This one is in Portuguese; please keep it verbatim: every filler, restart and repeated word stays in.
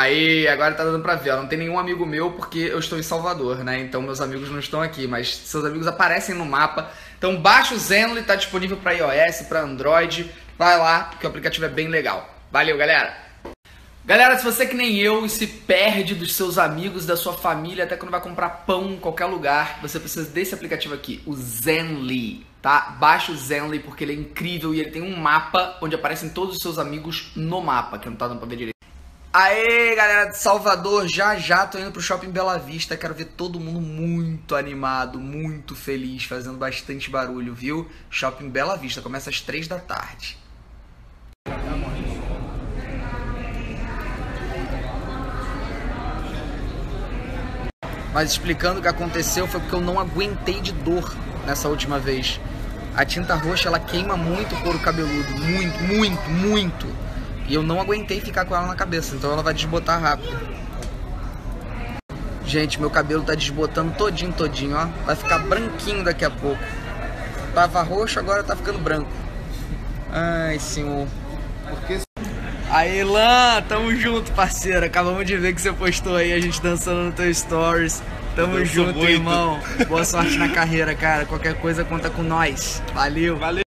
Aí, agora tá dando pra ver, ó, não tem nenhum amigo meu porque eu estou em Salvador, né? Então meus amigos não estão aqui, mas seus amigos aparecem no mapa. Então baixa o Zenly, tá disponível pra iOS, pra Android. Vai lá, porque o aplicativo é bem legal. Valeu, galera! Galera, se você é que nem eu e se perde dos seus amigos, da sua família, até quando vai comprar pão em qualquer lugar, você precisa desse aplicativo aqui, o Zenly. Tá? Baixa o Zenly porque ele é incrível e ele tem um mapa onde aparecem todos os seus amigos no mapa, que não tá dando pra ver direito. Aê, galera de Salvador, já já tô indo pro Shopping Bela Vista, quero ver todo mundo muito animado, muito feliz, fazendo bastante barulho, viu? Shopping Bela Vista, começa às três da tarde. Mas explicando o que aconteceu foi porque eu não aguentei de dor nessa última vez. A tinta roxa, ela queima muito o couro cabeludo, muito, muito, muito. E eu não aguentei ficar com ela na cabeça, então ela vai desbotar rápido. Gente, meu cabelo tá desbotando todinho, todinho, ó. Vai ficar branquinho daqui a pouco. Tava roxo, agora tá ficando branco. Ai, senhor. Porque... Aí, Lan, tamo junto, parceiro. Acabamos de ver que você postou aí a gente dançando no teu stories. Tamo junto, muito. Irmão. Boa sorte na carreira, cara. Qualquer coisa, conta com nós. Valeu. Valeu.